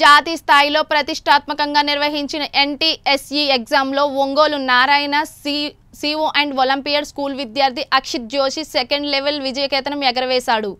జాతీయ స్థాయిలో ప్రతిష్టాత్మకంగా నిర్వహించిన NTSE ఎగ్జామ్లో Ongole Narayana CO and volunteer school విద్యార్థి అక్షిత్ జోషి సెకండ్ లెవెల్ విజయకేతనం ఎగరవేశాడు।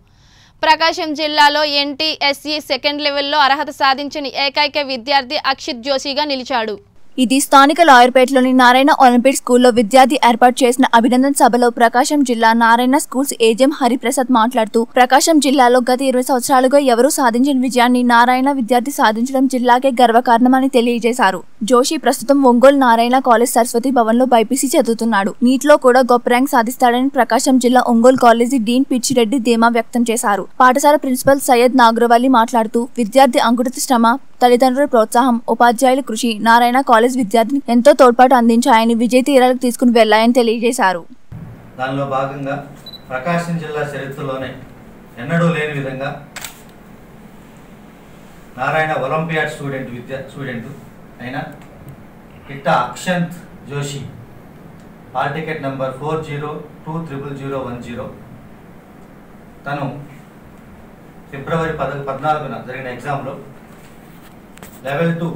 ప్రకాశం జిల్లాలో NTSE సెకండ్ లెవెల్లో అర్హత సాధించిన ఏకైక విద్యార్థి అక్షిత్ జోషిగా నిలిచాడు। ఇది స్థానిక లాయర్పేటలోని నారాయణ ఒలింపిక్ స్కూల్లో విద్యార్థి ఏర్పాటు చేసిన అభినందన సభలో ప్రకాశం జిల్లా నారాయణ స్కూల్స్ ఏజెం హరిప్రసాద్ మాట్లాడుతూ, ప్రకాశం జిల్లాలో గత 20 సంవత్సరాలుగా ఎవరూ సాధించిన విజయాన్ని నారాయణ విద్యార్థి సాధించడం జిల్లాకే గర్వకారణమని తెలియజేశారు। జోషి ప్రస్తుతం ఒంగోలు నారాయణ కాలేజ్ సరస్వతి భవన్లో బైపీసీ చదువుతున్నాడు। నీటిలో కూడా గొప్ప ర్యాంక్ సాధిస్తాడని ప్రకాశం జిల్లా ఒంగోలు కాలేజీ డీన్ పిచ్చిరెడ్డి ధీమా వ్యక్తం చేశారు। పాఠశాల ప్రిన్సిపల్ సయ్యద్ నాగరవల్లి మాట్లాడుతూ, విద్యార్థి అంకుఠిత శ్రమ, తల్లిదండ్రుల ప్రోత్సాహం, ఉపాధ్యాయుల కృషి నారాయణ కాలేజ్ విద్యార్థిని ఎంతో తోడ్పాటు అందించాయని విజయ తీరాలకు తీసుకుని వెళ్ళాయని తెలియజేశారు। దానిలో భాగంగా ప్రకాశం జిల్లా చరిత్రలోనే ఎన్నడూ లేని విధంగా నారాయణ ఒలింపియాడ్ స్టూడెంట్ అయిన ఇట్ట Akshant Joshi hall ticket number 40200010 తను ఫిబ్రవరి 14న జరిగిన ఎగ్జామ్లో లెవెల్ 2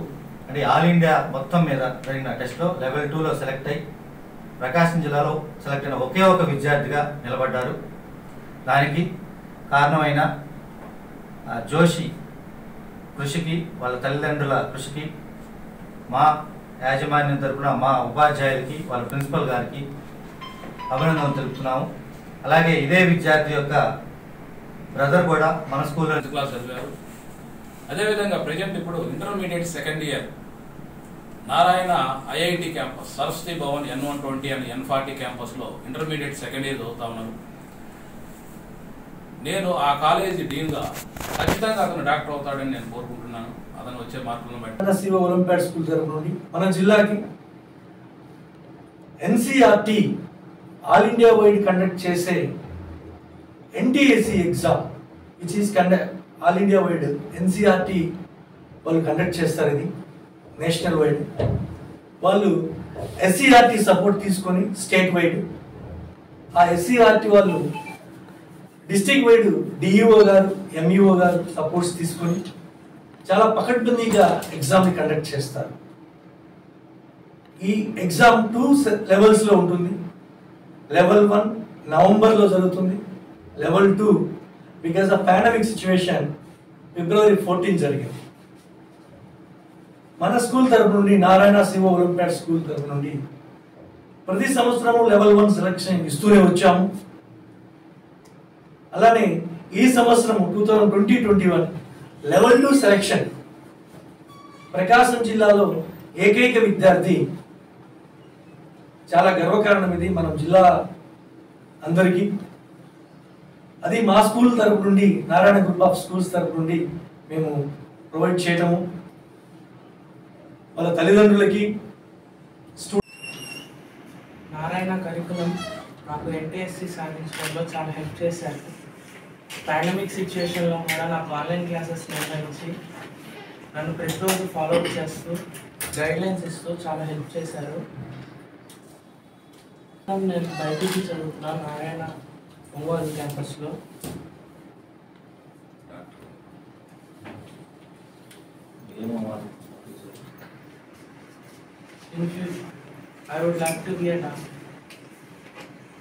అంటే ఆల్ ఇండియా మొత్తం మీద జరిగిన టెస్ట్లో లెవెల్ 2లో సెలెక్ట్ అయ్యి ప్రకాశం జిల్లాలో సెలెక్ట్ అయిన ఒకే ఒక విద్యార్థిగా నిలబడ్డారు। దానికి కారణమైన జోషి కృషికి, వాళ్ళ తల్లిదండ్రుల కృషికి, మా యాజమాన్యం తరపున మా ఉపాధ్యాయులకి, వాళ్ళ ప్రిన్సిపల్ గారికి అభినందనలు తెలుపుతున్నాము। అలాగే ఇదే విద్యార్థి యొక్క బ్రదర్ కూడా మన స్కూల్లో క్లాస్ చదివారు। అదేవిధంగా ప్రజెంట్ ఇప్పుడు intermediate second year Narayana IIT campus Saraswati Bhavan N120 and N40 క్యాంపస్లో ఇంటర్మీడియట్ సెకండ్ ఇయర్ చదువుతా ఉన్నారు। నేను ఆ కాలేజీ డీన్గా ఖచ్చితంగా అతను డాక్టర్ అవుతాడని నేను కోరుకుంటున్నాను। అతను వచ్చే మార్కులను బట్టి ఒలింపియాడ్ స్కూల్ తరపున మన జిల్లాకి NCERT all India wide conduct చేసే NTSE exam which is conduct all India wide NCERT వాళ్ళు కండక్ట్ చేస్తారు। ఇది నేషనల్ వైడ్, వాళ్ళు SCERT సపోర్ట్ తీసుకొని స్టేట్ వైడ్, ఆ SCERT వాళ్ళు డిస్ట్రిక్ట్ వైడ్ DEO గారు MEO గారు సపోర్ట్స్ తీసుకొని చాలా పకడ్బందీగా ఎగ్జామ్ని కండక్ట్ చేస్తారు। ఈ ఎగ్జామ్ 2 లెవెల్స్లో ఉంటుంది। లెవెల్ 1 నవంబర్లో జరుగుతుంది, level 2 because the pandemic situation February 14 జరిగింది। మన స్కూల్ తరపు నుండి నారాయణ CO ఒలింపియాడ్ స్కూల్ తరపు నుండి ప్రతి సంవత్సరము లెవెల్ 1 సెలక్షన్ ఇస్తూనే వచ్చాము। అలానే ఈ సంవత్సరము 2020-21 లెవెల్ 2 సెలక్షన్ ప్రకాశం జిల్లాలో ఏకైక విద్యార్థి, చాలా గర్వకారణం ఇది మన జిల్లా అందరికీ। అది మా స్కూల్ తరపు నుండి నారాయణ గ్రూప్ ఆఫ్ స్కూల్స్ తరపు నుండి మేము ప్రొవైడ్ చేయటము, వాళ్ళ తల్లిదండ్రులకి నారాయణ కరికులం నాకు NTSE సాధించడంలో చాలా హెల్ప్ చేశారు। పాండమిక్ సిచ్యువేషన్లో కూడా నాకు ఆన్లైన్ క్లాసెస్ నిర్వహించి నన్ను ప్రతిరోజు ఫాలోఅప్ చేస్తూ గైడ్లైన్స్ ఇస్తూ చాలా హెల్ప్ చేశారు। నేను బయటికి చదువుతున్నాను నారాయణ ఒంగోలు క్యాంపస్లో। I would like to be a doctor.